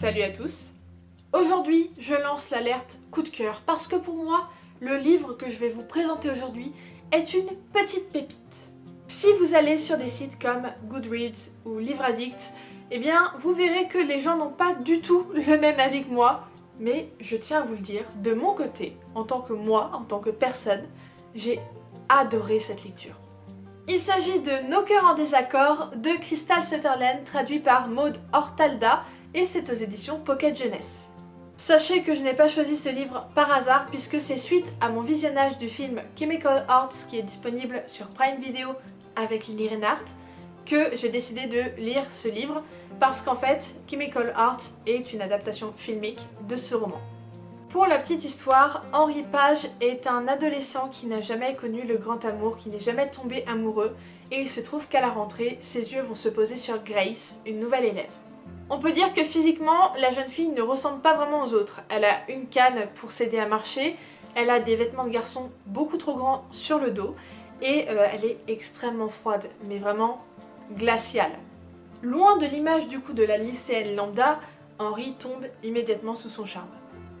Salut à tous! Aujourd'hui, je lance l'alerte coup de cœur parce que pour moi, le livre que je vais vous présenter aujourd'hui est une petite pépite. Si vous allez sur des sites comme Goodreads ou Livraddict, eh bien, vous verrez que les gens n'ont pas du tout le même avis que moi, mais je tiens à vous le dire, de mon côté, en tant que moi, en tant que personne, j'ai adoré cette lecture. Il s'agit de Nos Cœurs en Désaccord de Krystal Sutherland, traduit par Maud Ortalda, et c'est aux éditions Pocket Jeunesse. Sachez que je n'ai pas choisi ce livre par hasard puisque c'est suite à mon visionnage du film Chemical Hearts qui est disponible sur Prime Video avec Lili Reinhart que j'ai décidé de lire ce livre parce qu'en fait Chemical Hearts est une adaptation filmique de ce roman. Pour la petite histoire, Henri Page est un adolescent qui n'a jamais connu le grand amour, qui n'est jamais tombé amoureux, et il se trouve qu'à la rentrée, ses yeux vont se poser sur Grace, une nouvelle élève. On peut dire que physiquement, la jeune fille ne ressemble pas vraiment aux autres. Elle a une canne pour s'aider à marcher, elle a des vêtements de garçon beaucoup trop grands sur le dos, et elle est extrêmement froide, mais vraiment glaciale. Loin de l'image du coup de la lycéenne lambda, Henri tombe immédiatement sous son charme.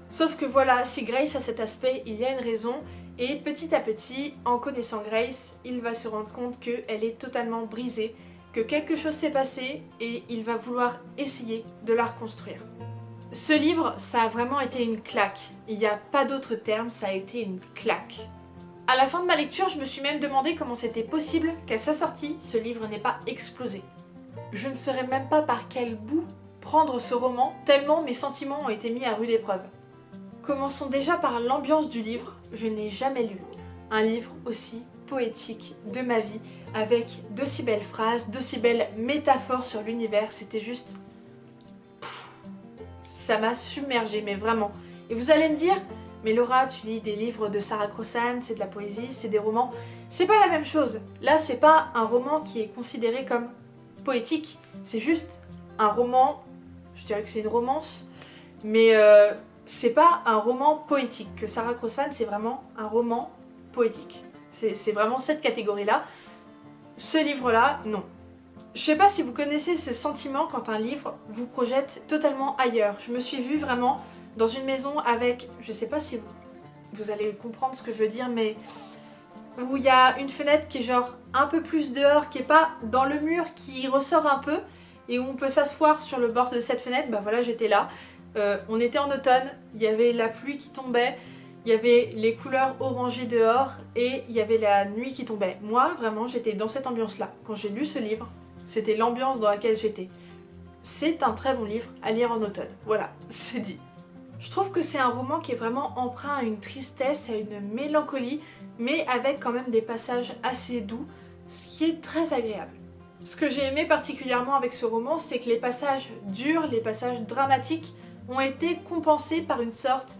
Sauf que voilà, si Grace a cet aspect, il y a une raison, et petit à petit, en connaissant Grace, il va se rendre compte qu'elle est totalement brisée, que quelque chose s'est passé, et il va vouloir essayer de la reconstruire. Ce livre, ça a vraiment été une claque. Il n'y a pas d'autre terme, ça a été une claque. À la fin de ma lecture, je me suis même demandé comment c'était possible qu'à sa sortie, ce livre n'ait pas explosé. Je ne saurais même pas par quel bout prendre ce roman, tellement mes sentiments ont été mis à rude épreuve. Commençons déjà par l'ambiance du livre. Je n'ai jamais lu un livre aussi poétique de ma vie, avec d'aussi belles phrases, d'aussi belles métaphores sur l'univers. C'était juste... ça m'a submergée, mais vraiment. Et vous allez me dire, mais Laura, tu lis des livres de Sarah Crossan, c'est de la poésie, c'est des romans. C'est pas la même chose. Là, c'est pas un roman qui est considéré comme poétique. C'est juste un roman, je dirais que c'est une romance, mais... c'est pas un roman poétique, que Sarah Crossan c'est vraiment un roman poétique. C'est vraiment cette catégorie-là. Ce livre-là, non. Je sais pas si vous connaissez ce sentiment quand un livre vous projette totalement ailleurs. Je me suis vue vraiment dans une maison avec, je sais pas si vous allez comprendre ce que je veux dire, mais où il y a une fenêtre qui est genre un peu plus dehors, qui est pas dans le mur, qui ressort un peu, et où on peut s'asseoir sur le bord de cette fenêtre. Bah voilà, j'étais là. On était en automne, il y avait la pluie qui tombait, il y avait les couleurs orangées dehors et il y avait la nuit qui tombait. Moi, vraiment, j'étais dans cette ambiance-là. Quand j'ai lu ce livre, c'était l'ambiance dans laquelle j'étais. C'est un très bon livre à lire en automne. Voilà, c'est dit. Je trouve que c'est un roman qui est vraiment empreint à une tristesse, à une mélancolie, mais avec quand même des passages assez doux, ce qui est très agréable. Ce que j'ai aimé particulièrement avec ce roman, c'est que les passages durs, les passages dramatiques, ont été compensés par une sorte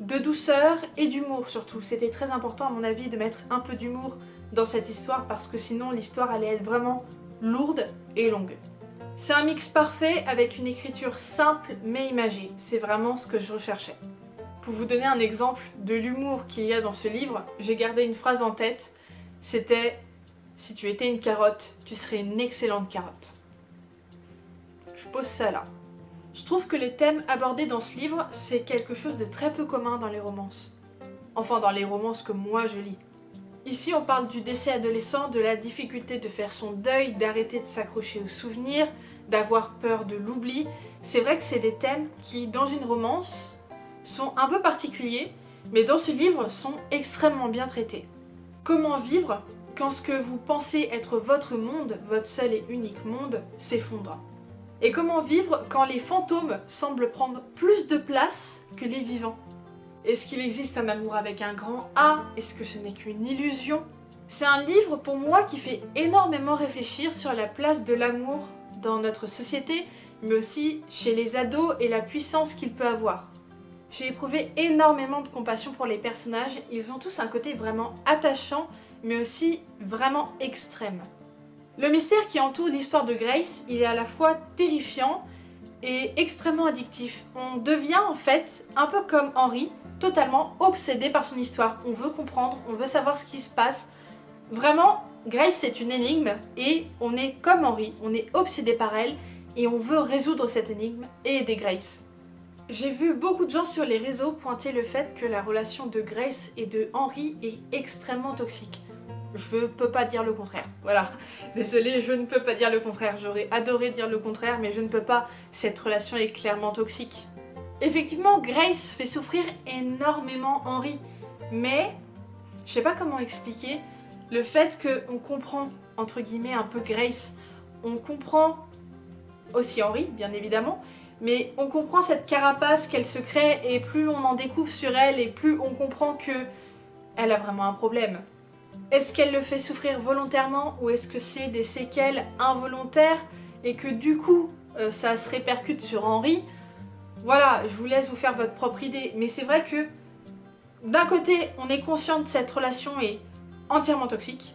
de douceur et d'humour surtout. C'était très important à mon avis de mettre un peu d'humour dans cette histoire parce que sinon l'histoire allait être vraiment lourde et longue. C'est un mix parfait avec une écriture simple mais imagée. C'est vraiment ce que je recherchais. Pour vous donner un exemple de l'humour qu'il y a dans ce livre, j'ai gardé une phrase en tête, c'était « Si tu étais une carotte, tu serais une excellente carotte. » Je pose ça là. Je trouve que les thèmes abordés dans ce livre, c'est quelque chose de très peu commun dans les romances. Enfin, dans les romances que moi je lis. Ici, on parle du décès adolescent, de la difficulté de faire son deuil, d'arrêter de s'accrocher aux souvenirs, d'avoir peur de l'oubli. C'est vrai que c'est des thèmes qui, dans une romance, sont un peu particuliers, mais dans ce livre, sont extrêmement bien traités. Comment vivre quand ce que vous pensez être votre monde, votre seul et unique monde, s'effondre ? Et comment vivre quand les fantômes semblent prendre plus de place que les vivants? Est-ce qu'il existe un amour avec un grand A? Est-ce que ce n'est qu'une illusion? C'est un livre pour moi qui fait énormément réfléchir sur la place de l'amour dans notre société, mais aussi chez les ados et la puissance qu'il peut avoir. J'ai éprouvé énormément de compassion pour les personnages, ils ont tous un côté vraiment attachant, mais aussi vraiment extrême. Le mystère qui entoure l'histoire de Grace, il est à la fois terrifiant et extrêmement addictif. On devient en fait, un peu comme Henri, totalement obsédé par son histoire. On veut comprendre, on veut savoir ce qui se passe. Vraiment, Grace c'est une énigme et on est comme Henri, on est obsédé par elle et on veut résoudre cette énigme et aider Grace. J'ai vu beaucoup de gens sur les réseaux pointer le fait que la relation de Grace et de Henry est extrêmement toxique. Je ne peux pas dire le contraire, voilà. Désolée, je ne peux pas dire le contraire. J'aurais adoré dire le contraire, mais je ne peux pas. Cette relation est clairement toxique. Effectivement, Grace fait souffrir énormément Henry, mais je sais pas comment expliquer le fait qu'on comprend, entre guillemets, un peu Grace. On comprend aussi Henry, bien évidemment, mais on comprend cette carapace qu'elle se crée et plus on en découvre sur elle et plus on comprend que elle a vraiment un problème. Est-ce qu'elle le fait souffrir volontairement ou est-ce que c'est des séquelles involontaires et que du coup ça se répercute sur Henry? Voilà, je vous laisse vous faire votre propre idée, mais c'est vrai que d'un côté on est conscient que cette relation est entièrement toxique,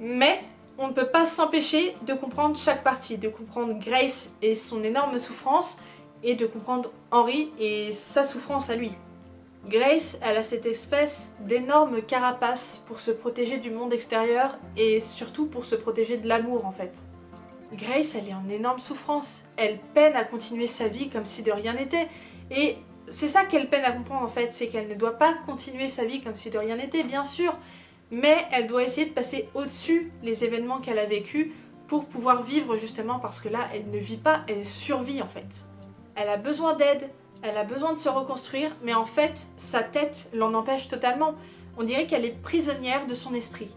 mais on ne peut pas s'empêcher de comprendre chaque partie, de comprendre Grace et son énorme souffrance et de comprendre Henry et sa souffrance à lui. Grace, elle a cette espèce d'énorme carapace pour se protéger du monde extérieur et surtout pour se protéger de l'amour en fait. Grace, elle est en énorme souffrance, elle peine à continuer sa vie comme si de rien n'était et c'est ça qu'elle peine à comprendre en fait, c'est qu'elle ne doit pas continuer sa vie comme si de rien n'était bien sûr, mais elle doit essayer de passer au-dessus les événements qu'elle a vécu pour pouvoir vivre justement parce que là elle ne vit pas, elle survit en fait. Elle a besoin d'aide, elle a besoin de se reconstruire, mais en fait sa tête l'en empêche totalement. On dirait qu'elle est prisonnière de son esprit.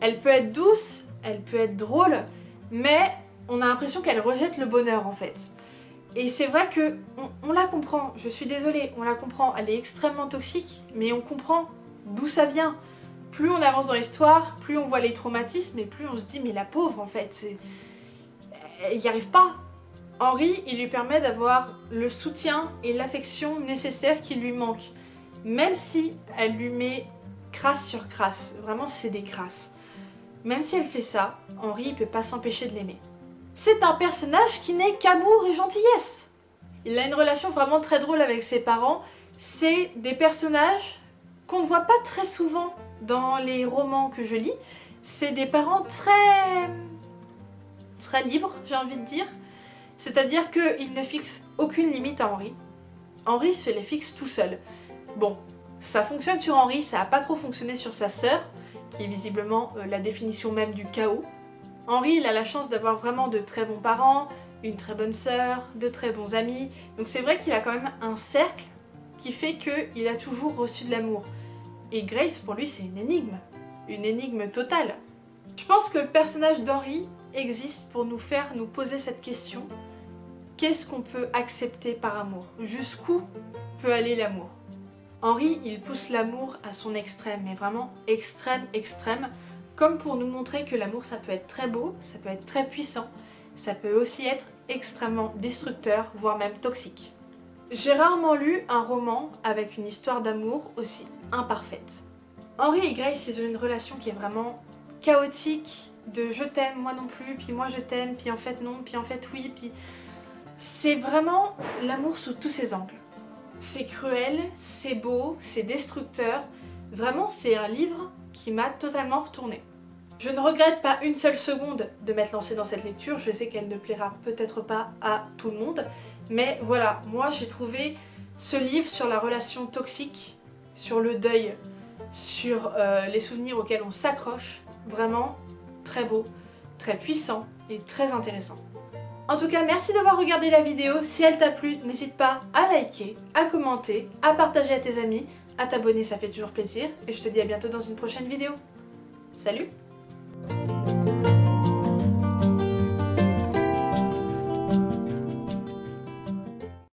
Elle peut être douce, elle peut être drôle, mais on a l'impression qu'elle rejette le bonheur en fait. Et c'est vrai que on la comprend, je suis désolée, on la comprend, elle est extrêmement toxique, mais on comprend d'où ça vient. Plus on avance dans l'histoire, plus on voit les traumatismes et plus on se dit mais la pauvre en fait, elle n'y arrive pas. Henry, il lui permet d'avoir le soutien et l'affection nécessaire qui lui manque, même si elle lui met crasse sur crasse, vraiment c'est des crasses. Même si elle fait ça, Henry ne peut pas s'empêcher de l'aimer. C'est un personnage qui n'est qu'amour et gentillesse. Il a une relation vraiment très drôle avec ses parents, c'est des personnages qu'on ne voit pas très souvent dans les romans que je lis, c'est des parents très libres, j'ai envie de dire. C'est-à-dire qu'il ne fixe aucune limite à Henry. Henry se les fixe tout seul. Bon, ça fonctionne sur Henry, ça n'a pas trop fonctionné sur sa sœur, qui est visiblement la définition même du chaos. Henry, il a la chance d'avoir vraiment de très bons parents, une très bonne sœur, de très bons amis. Donc c'est vrai qu'il a quand même un cercle qui fait qu'il a toujours reçu de l'amour. Et Grace, pour lui, c'est une énigme totale. Je pense que le personnage d'Henry existe pour nous faire nous poser cette question. Qu'est-ce qu'on peut accepter par amour? Jusqu'où peut aller l'amour? Henry, il pousse l'amour à son extrême, mais vraiment extrême, extrême, comme pour nous montrer que l'amour, ça peut être très beau, ça peut être très puissant, ça peut aussi être extrêmement destructeur, voire même toxique. J'ai rarement lu un roman avec une histoire d'amour aussi imparfaite. Henry et Grace, ils ont une relation qui est vraiment chaotique, de je t'aime, moi non plus, puis moi je t'aime, puis en fait non, puis en fait oui, puis... C'est vraiment l'amour sous tous ses angles. C'est cruel, c'est beau, c'est destructeur. Vraiment, c'est un livre qui m'a totalement retournée. Je ne regrette pas une seule seconde de m'être lancée dans cette lecture, je sais qu'elle ne plaira peut-être pas à tout le monde, mais voilà, moi j'ai trouvé ce livre sur la relation toxique, sur le deuil, sur les souvenirs auxquels on s'accroche, vraiment très beau, très puissant et très intéressant. En tout cas, merci d'avoir regardé la vidéo, si elle t'a plu, n'hésite pas à liker, à commenter, à partager à tes amis, à t'abonner, ça fait toujours plaisir, et je te dis à bientôt dans une prochaine vidéo. Salut!